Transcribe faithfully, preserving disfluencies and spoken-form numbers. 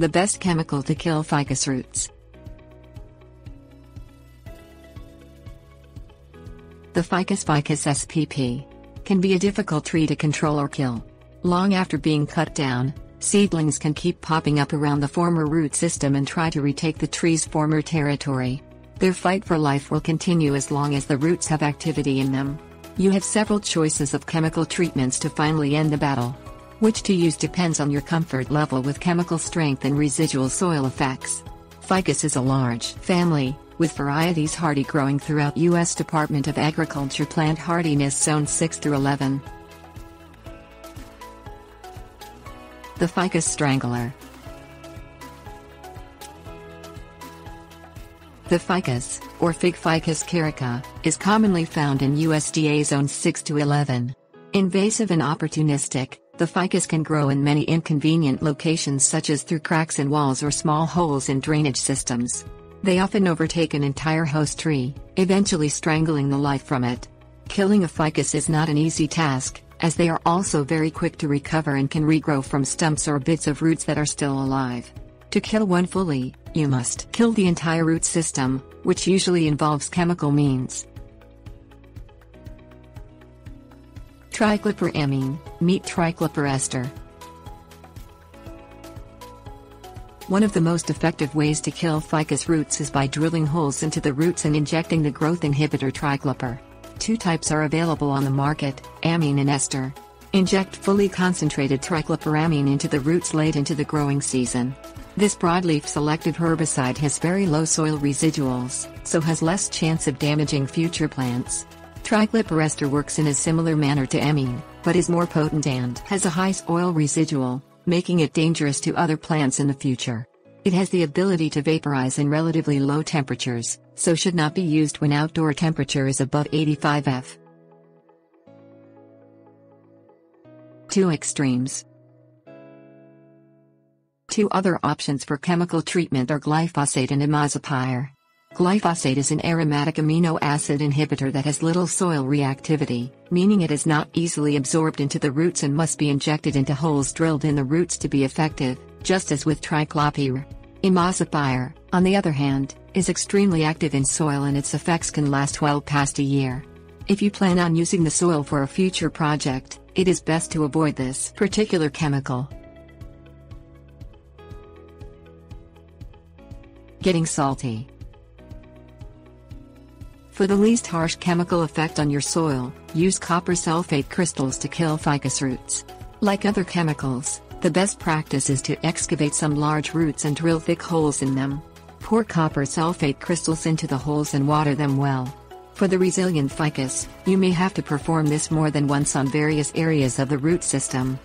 the best chemical to kill ficus roots. The ficus Ficus spp. Can be a difficult tree to control or kill. Long after being cut down, seedlings can keep popping up around the former root system and try to retake the tree's former territory. Their fight for life will continue as long as the roots have activity in them. You have several choices of chemical treatments to finally end the battle. Which to use depends on your comfort level with chemical strength and residual soil effects. Ficus is a large family, with varieties hardy growing throughout U S Department of Agriculture plant hardiness zone six through eleven. The ficus strangler. The ficus, or fig Ficus carica, is commonly found in U S D A zones six to eleven. Invasive and opportunistic, the ficus can grow in many inconvenient locations such as through cracks in walls or small holes in drainage systems. They often overtake an entire host tree, eventually strangling the life from it. Killing a ficus is not an easy task, as they are also very quick to recover and can regrow from stumps or bits of roots that are still alive. To kill one fully, you must kill the entire root system, which usually involves chemical means. Triclopyr amine, meet Triclopyr ester. One of the most effective ways to kill ficus roots is by drilling holes into the roots and injecting the growth inhibitor triclopyr. Two types are available on the market, amine and ester. Inject fully concentrated triclopyr amine into the roots late into the growing season. This broadleaf selective herbicide has very low soil residuals, so has less chance of damaging future plants. Triclopyr ester works in a similar manner to amine, but is more potent and has a high soil residual, making it dangerous to other plants in the future. It has the ability to vaporize in relatively low temperatures, so should not be used when outdoor temperature is above eighty-five Fahrenheit. Two extremes. Two other options for chemical treatment are glyphosate and imazapyr. Glyphosate is an aromatic amino acid inhibitor that has little soil reactivity, meaning it is not easily absorbed into the roots and must be injected into holes drilled in the roots to be effective, just as with triclopyr. Imazapyr, on the other hand, is extremely active in soil and its effects can last well past a year. If you plan on using the soil for a future project, it is best to avoid this particular chemical. Getting salty. For the least harsh chemical effect on your soil, use copper sulfate crystals to kill ficus roots. Like other chemicals, the best practice is to excavate some large roots and drill thick holes in them. Pour copper sulfate crystals into the holes and water them well. For the resilient ficus, you may have to perform this more than once on various areas of the root system.